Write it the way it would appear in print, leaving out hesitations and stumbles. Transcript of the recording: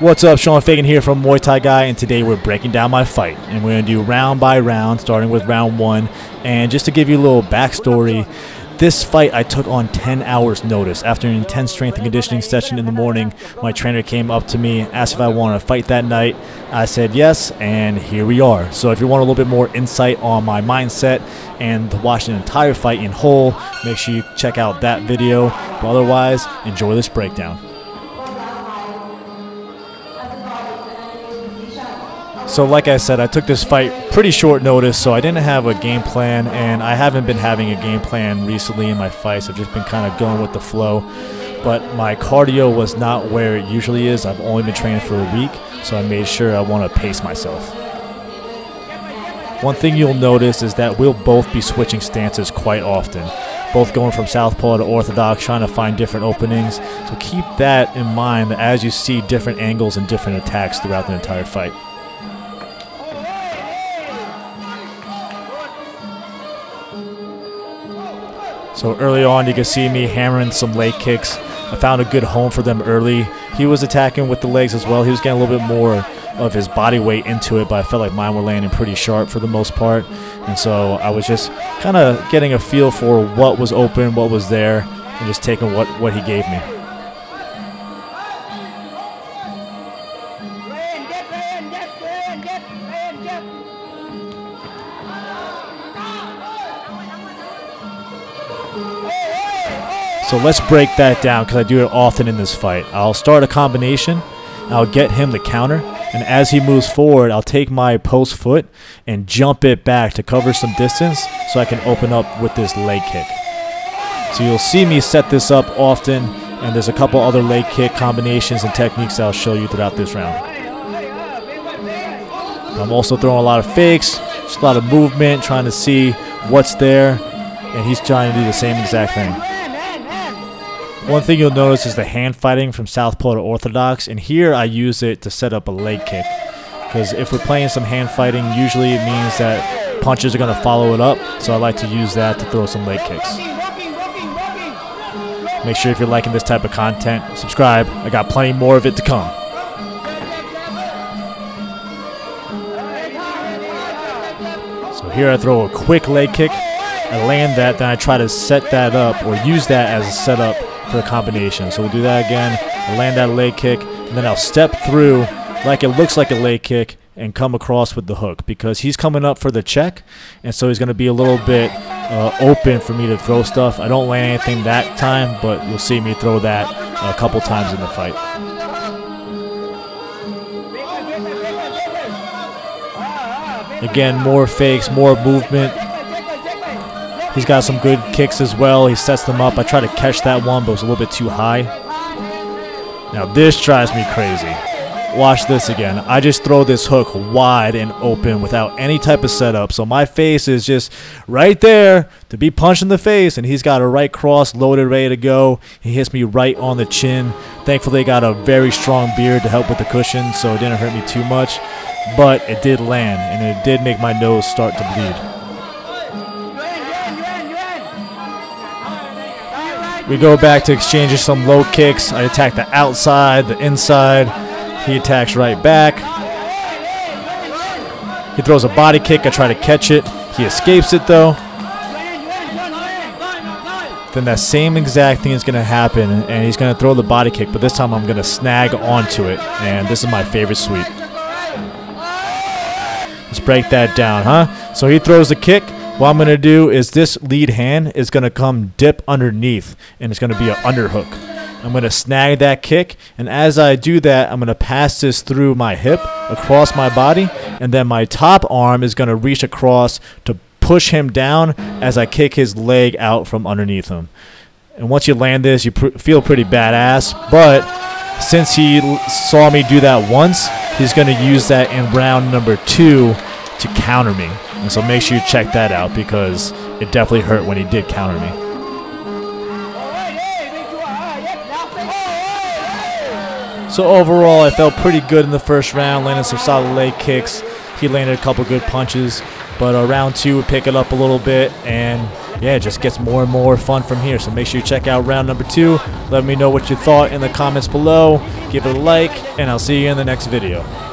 What's up, Sean Fagan here from Muay Thai Guy, and today we're breaking down my fight. And we're going to do round by round, starting with round one. And just to give you a little backstory, this fight I took on 10 hours notice. After an intense strength and conditioning session in the morning, my trainer came up to me, asked if I wanted to fight that night. I said yes, and here we are. So if you want a little bit more insight on my mindset and to watch an entire fight in whole, make sure you check out that video. But otherwise, enjoy this breakdown. So like I said, I took this fight pretty short notice, so I didn't have a game plan, and I haven't been having a game plan recently in my fights. I've just been kind of going with the flow, but my cardio was not where it usually is. I've only been training for a week, so I made sure I want to pace myself. One thing you'll notice is that we'll both be switching stances quite often, both going from southpaw to orthodox, trying to find different openings. So keep that in mind as you see different angles and different attacks throughout the entire fight. So early on, you can see me hammering some leg kicks. I found a good home for them early. He was attacking with the legs as well. He was getting a little bit more of his body weight into it, but I felt like mine were landing pretty sharp for the most part. And so I was just kind of getting a feel for what was open, what was there, and just taking what he gave me. So let's break that down, because I do it often in this fight. I'll start a combination, I'll get him the counter, and as he moves forward, I'll take my post foot and jump it back to cover some distance so I can open up with this leg kick. So you'll see me set this up often, and there's a couple other leg kick combinations and techniques I'll show you throughout this round. I'm also throwing a lot of fakes, just a lot of movement, trying to see what's there, and he's trying to do the same exact thing. One thing you'll notice is the hand fighting from southpaw to orthodox, and here I use it to set up a leg kick, because if we're playing some hand fighting, usually it means that punches are going to follow it up, so I like to use that to throw some leg kicks. Make sure if you're liking this type of content, subscribe. I got plenty more of it to come. So here I throw a quick leg kick. I land that, then I try to set that up or use that as a setup for a combination. So we'll do that again. I land that leg kick, and then I'll step through like it looks like a leg kick and come across with the hook, because he's coming up for the check, and so he's going to be a little bit open for me to throw stuff. I don't land anything that time, but you'll see me throw that a couple times in the fight. Again, more fakes, more movement. He's got some good kicks as well. He sets them up. I try to catch that one, but it was a little bit too high. Now this drives me crazy. Watch this again. I just throw this hook wide and open without any type of setup. So my face is just right there to be punched in the face, and he's got a right cross loaded, ready to go. He hits me right on the chin. Thankfully, I got a very strong beard to help with the cushion, so it didn't hurt me too much. But it did land, and it did make my nose start to bleed. We go back to exchanging some low kicks. I attack the outside, the inside. He attacks right back. He throws a body kick. I try to catch it. He escapes it, though. Then that same exact thing is going to happen, and he's going to throw the body kick, but this time I'm going to snag onto it, and this is my favorite sweep. Let's break that down, huh? So he throws the kick. What I'm going to do is this lead hand is going to come dip underneath, and it's going to be an underhook. I'm going to snag that kick, and as I do that, I'm going to pass this through my hip, across my body, and then my top arm is going to reach across to push him down as I kick his leg out from underneath him. And once you land this, you feel pretty badass, but since he saw me do that once, he's going to use that in round number two to counter me. And so make sure you check that out, because it definitely hurt when he did counter me. So overall, I felt pretty good in the first round, landed some solid leg kicks. He landed a couple good punches. But round two would pick it up a little bit, and yeah, it just gets more and more fun from here. So make sure you check out round number two. Let me know what you thought in the comments below. Give it a like, and I'll see you in the next video.